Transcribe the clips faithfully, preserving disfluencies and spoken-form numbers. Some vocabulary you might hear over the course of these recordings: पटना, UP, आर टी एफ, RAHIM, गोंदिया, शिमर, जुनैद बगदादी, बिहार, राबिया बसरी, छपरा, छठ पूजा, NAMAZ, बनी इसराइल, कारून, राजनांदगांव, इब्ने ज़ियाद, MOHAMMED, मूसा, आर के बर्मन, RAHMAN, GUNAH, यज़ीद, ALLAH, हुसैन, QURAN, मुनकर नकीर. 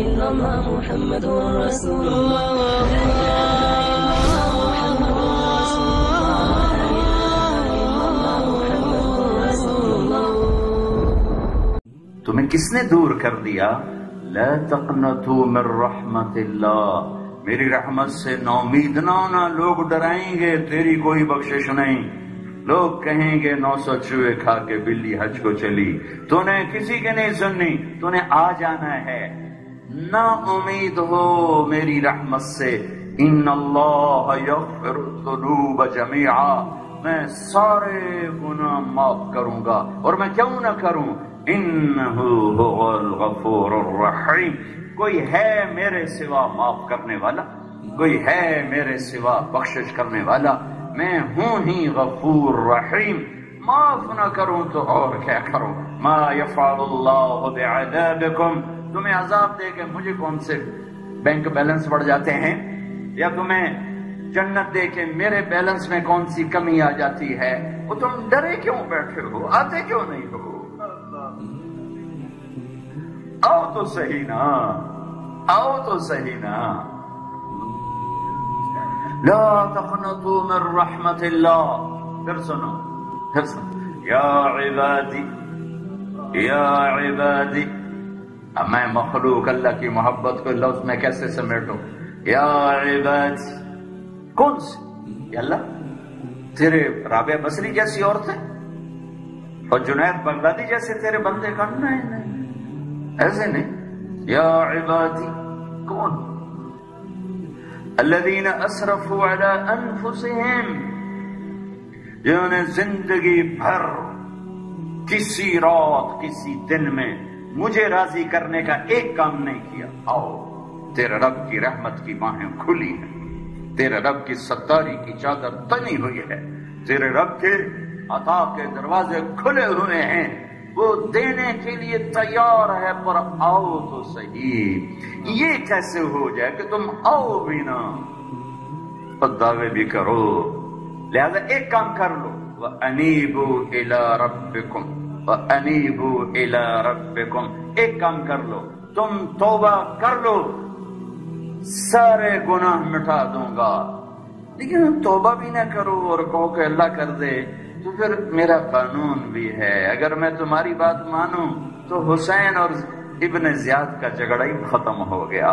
इल्लल्लाह मुहम्मदुर रसूलुल्लाह ला इलाहा इल्लल्लाह मुहम्मदुर रसूलुल्लाह ला इलाहा इल्लल्लाह मुहम्मदुर रसूलुल्लाह। तुम्हें किसने दूर कर दिया? ला तक़नतू मिर रहमतिल्लाह, मेरी रहमत से नौमीद ना होना। लोग डराएंगे तेरी कोई बख्शिश नहीं, लोग कहेंगे नौ सौ चूहे खा के बिल्ली हज को चली, तूने किसी के नहीं सुननी, तूने आ जाना है। ना उम्मीद हो मेरी रहमत से, इन्नल्लाह यग़फिरुद्दुनूब जमीआ, मैं सारे गुनाह माफ करूंगा और मैं क्यों ना करूं। इन्नहु हुवल गफूरुर रहीम, कोई है मेरे सिवा माफ करने वाला, कोई है मेरे सिवा बख्शिश करने वाला, मैं हूं ही गफूर रहीम। माफ न करूं तो और क्या करूं। मा यफ़अलुल्लाहु बिअज़ाबिकुम, तुम्हें अजाब दे के मुझे कौन से बैंक बैलेंस बढ़ जाते हैं, या तुम्हें जन्नत दे के मेरे बैलेंस में कौन सी कमी आ जाती है। वो तुम डरे क्यों बैठे हो, आते क्यों नहीं हो? आओ तो सही ना, आओ तो सही ना। ला तक़नतू मिर रहमतिल्लाह, फिर सुनो, फिर सुनो। या इबादी, या इबादी, अब मैं मखलूक अल्लाह की मोहब्बत को लफ्ज़ में कैसे समेटूं। या इबादी, कौन सी अल्लाह तेरे राबिया बसरी जैसी औरत है और जुनैद बगदादी जैसे तेरे बंदे का नहीं, नहीं ऐसे नहीं। या इबादी, कौन? अल्लज़ीन असरफ़ू अला अनफुसिहिम, जिन्होंने जिंदगी भर किसी रात किसी दिन में मुझे राजी करने का एक काम नहीं किया। आओ तेरे रब की रहमत की बाहें खुली है, तेरे रब की सत्तारी की चादर तनी हुई है, तेरे रब के अता के दरवाजे खुले हुए हैं, वो देने के लिए तैयार है, पर आओ तो सही। ये कैसे हो जाए कि तुम आओ भी ना और दावे भी करो। लिहाजा एक काम कर लो, व अनीबू इला रब्बिकुम, व अनीबू इला रब्बिकुम, एक काम कर लो, तुम तौबा कर लो, सारे गुनाह मिटा दूंगा। लेकिन तौबा भी ना करो और कहो कि अल्लाह कर दे, तो फिर मेरा कानून भी है, अगर मैं तुम्हारी बात मानूं तो हुसैन और इब्ने ज़ियाद का झगड़ा ही खत्म हो गया,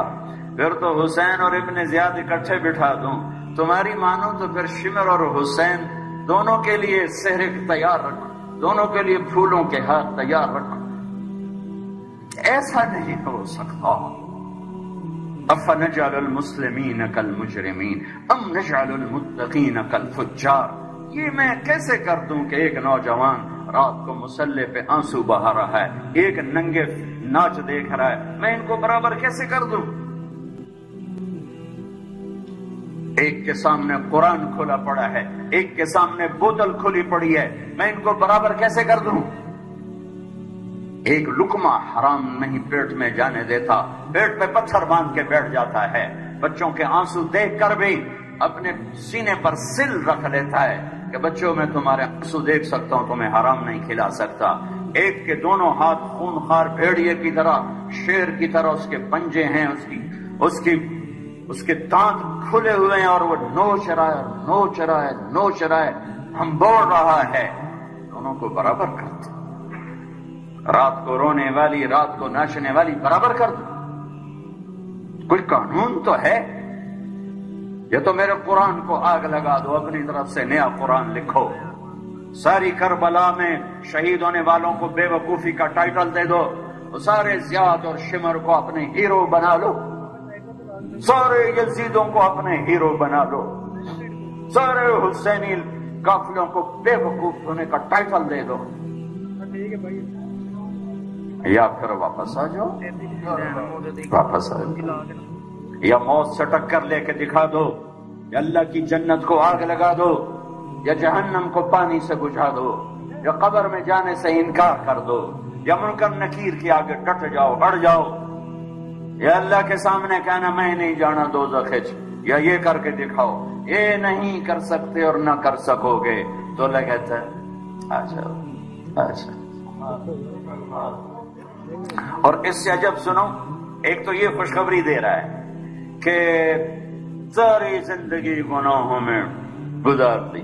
फिर तो हुसैन और इब्ने ज़ियाद इकट्ठे बिठा दूं। तुम्हारी मानूं तो फिर शिमर और हुसैन दोनों के लिए सहरिक तैयार रखो, दोनों के लिए फूलों के हाथ तैयार रखो। ऐसा नहीं हो सकता। अफनजअलुल मुस्लिमीन कल मुजरिमीन अम नजअलुल मुत्तकीन कल फुज्जार, ये मैं कैसे कर दूं कि एक नौजवान रात को मुसल्ले पे आंसू बहा रहा है, एक नंगे नाच देख रहा है, मैं इनको बराबर कैसे कर दूं? एक के सामने कुरान खुला पड़ा है, एक के सामने बोतल खुली पड़ी है, मैं इनको बराबर कैसे कर दूं? एक लुकमा हराम नहीं पेट में जाने देता, पेट पे पत्थर बांध के बैठ जाता है, बच्चों के आंसू देख कर भी अपने सीने पर सिल रख लेता है कि बच्चों मैं तुम्हारे आंसू देख सकता हूं, तुम्हें हराम नहीं खिला सकता। एक के दोनों हाथ खूनखार भेड़िए की तरह, शेर की तरह उसके पंजे हैं, उसकी उसकी उसके दांत खुले हुए हैं और वो नोच रहा है, नोच रहा है, नोच रहा है, हम बोल रहा है। दोनों को बराबर कर दो, रात को रोने वाली, रात को नाचने वाली बराबर कर दो। कोई कानून तो है। ये तो मेरे कुरान को आग लगा दो, अपनी तरफ से नया कुरान लिखो, सारी करबला में शहीद होने वालों को बेवकूफी का टाइटल दे दो, सारे ज़ियाद और शिमर को अपने हीरो बना लो, सारे यज़ीदों को अपने हीरो बना लो, सारे हुसैनी काफिलों को बेवकूफ होने का टाइटल दे दो, या फिर वापस आ जाओ, वापस आ जाओ, या मौत से टक्कर लेके दिखा दो, या अल्लाह की जन्नत को आग लगा दो, या जहन्नम को पानी से बुझा दो, या कब्र में जाने से इनकार कर दो, या मुनकर नकीर के आगे कट जाओ, अड़ जाओ, या अल्लाह के सामने कहना मैं नहीं जाना दोज़ख़, या ये करके दिखाओ। ये नहीं कर सकते और ना कर सकोगे तो लगता है अच्छा अच्छा। और इससे अजब सुनो, एक तो ये खुशखबरी दे रहा है कि सारी जिंदगी गुनाहों में गुजार दी,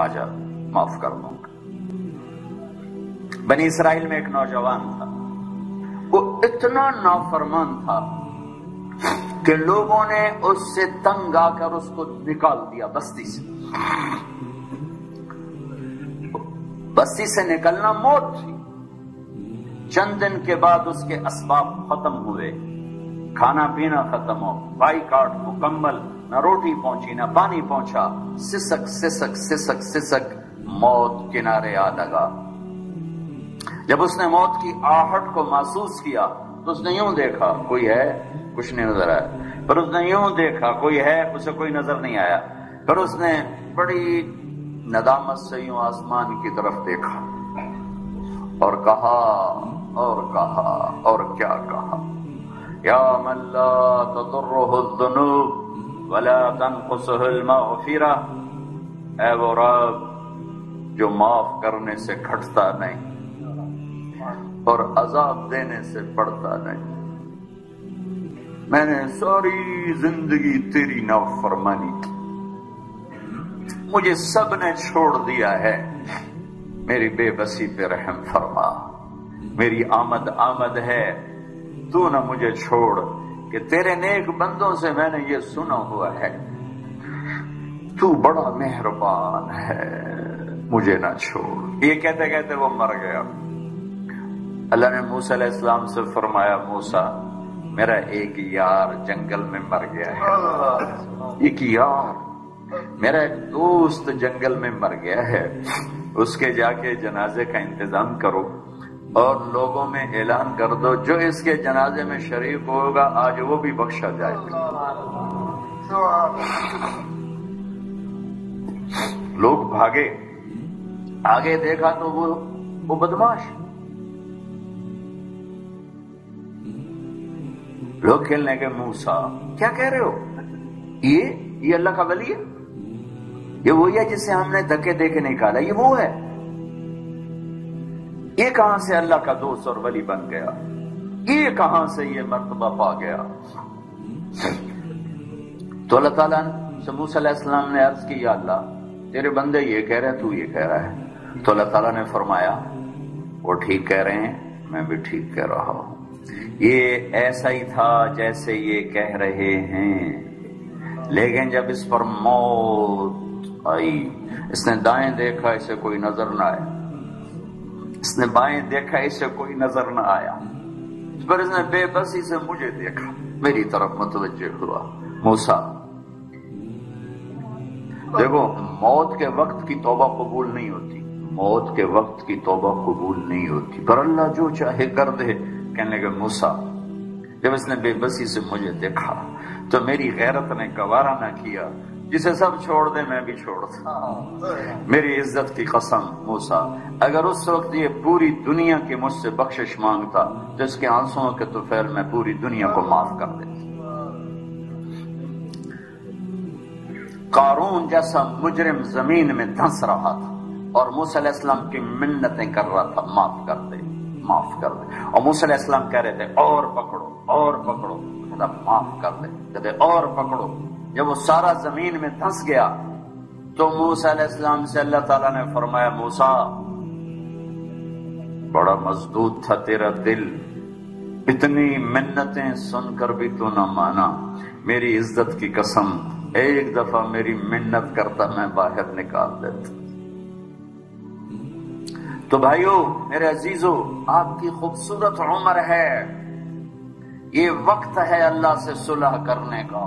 आजा माफ कर दूंगा। बनी इसराइल में एक नौजवान था, वो इतना नाफरमान था कि लोगों ने उससे तंग आकर उसको निकाल दिया बस्ती से। बस्ती से निकलना मौत थी। चंद दिन के बाद उसके असबाब खत्म हुए, खाना पीना खत्म हो, बाइकाट मुकम्मल, न रोटी पहुंची न पानी पहुंचा। सिसक सिसक सिसक सिसक मौत किनारे आ लगा। जब उसने मौत की आहट को महसूस किया तो उसने यूं देखा कोई है, कुछ नहीं नजर आया। पर उसने यूं देखा कोई है, उसे कोई नजर नहीं आया। पर उसने बड़ी नदामत से यूं आसमान की तरफ देखा और कहा और कहा और क्या कहा, या मन ला तदुर्रुहु ज़ुनूब वला तनक़ुसुहुल मग़फ़िरा, ऐ वो रब जो माफ करने से घटता नहीं और अजाब देने से बढ़ता नहीं। मैंने सारी जिंदगी तेरी नाफरमानी की, मुझे सब ने छोड़ दिया है, मेरी बेबसी पे रहम फरमा। मेरी आमद आमद है, तू न मुझे छोड़ कि तेरे नेक बंदों से मैंने ये सुना हुआ है तू बड़ा मेहरबान है, मुझे ना छोड़। ये कहते कहते वो मर गया। अल्लाह ने मूसा अलैहिस्सलाम से फरमाया, मूसा मेरा एक यार जंगल में मर गया है, एक यार मेरा एक दोस्त जंगल में मर गया है, उसके जाके जनाजे का इंतजाम करो और लोगों में ऐलान कर दो, जो इसके जनाजे में शरीक होगा आज वो भी बख्शा जाएगा। लोग भागे, आगे देखा तो वो वो बदमाश। लोग खेलने के, मूसा क्या कह रहे हो, ये ये अल्लाह का वली है, ये वही है जिसे हमने धक्के देके निकाला, ये वो है, ये कहां से अल्लाह का दोस्त और वली बन गया, ये कहां से ये मर्तबा पा गया। तो अल्लाह ताला से मूसा अलैहिस्सलाम ने अर्ज किया, अल्लाह तेरे बंदे ये कह रहे हैं, तू ये कह रहा है। तो अल्लाह ताला ने फरमाया, वो ठीक कह रहे हैं, मैं भी ठीक कह रहा हूं। ये ऐसा ही था जैसे ये कह रहे हैं, लेकिन जब इस पर मौत आई, इसने दाएं देखा इसे कोई नजर ना आया, इसने बाएं देखा इसे कोई नजर न आया, पर इसने बेबसी से मुझे देखा, मेरी तरफ मुतवज्जे हुआ। मूसा देखो, मौत के वक्त की तौबा कबूल नहीं होती, मौत के वक्त की तौबा कबूल नहीं होती, पर अल्लाह जो चाहे कर दे। कहने लगे मूसा जब इसने बेबसी से मुझे देखा तो मेरी गैरत ने गवारा ना किया, जिसे सब छोड़ दे मैं भी छोड़ दूं। मेरी इज्जत की कसम मूसा, अगर उस वक्त ये पूरी दुनिया की मुझसे बख्शिश मांगता तो इसके आंसुओं के तुफैल में पूरी दुनिया को माफ कर देता। कारून जैसा मुजरिम जमीन में धंस रहा था और मूसा अलैहिस्सलाम की मिन्नतें कर रहा था, माफ कर दे माफ कर दे। और मूसा अलैहिस्सलाम कह रहे थे और पकड़ो और पकड़ो, माफ कर दे, कहते और पकड़ो। जब वो सारा जमीन में धंस गया तो मूसा अलैहिस्सलाम से अल्लाह ताला ने फरमाया, मूसा बड़ा मजबूत था तेरा दिल, इतनी मिन्नतें सुनकर भी तू ना माना, मेरी इज्जत की कसम एक दफा मेरी मिन्नत करता मैं बाहर निकाल देता। तो भाइयों मेरे अजीजों, आपकी खूबसूरत उम्र है, ये वक्त है अल्लाह से सुलह करने का।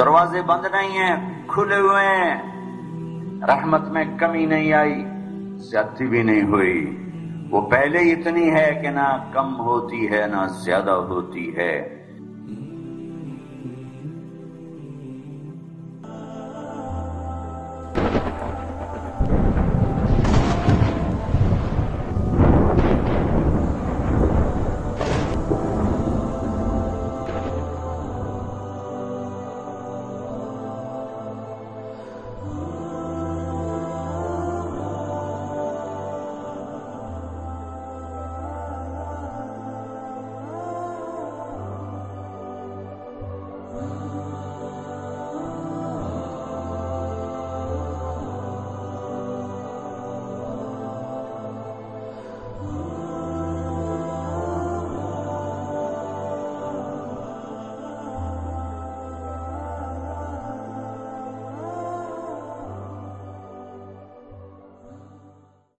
दरवाजे बंद नहीं है, खुले हुए हैं, रहमत में कमी नहीं आई, ज्यादती भी नहीं हुई। वो पहले ही इतनी है कि ना कम होती है ना ज्यादा होती है।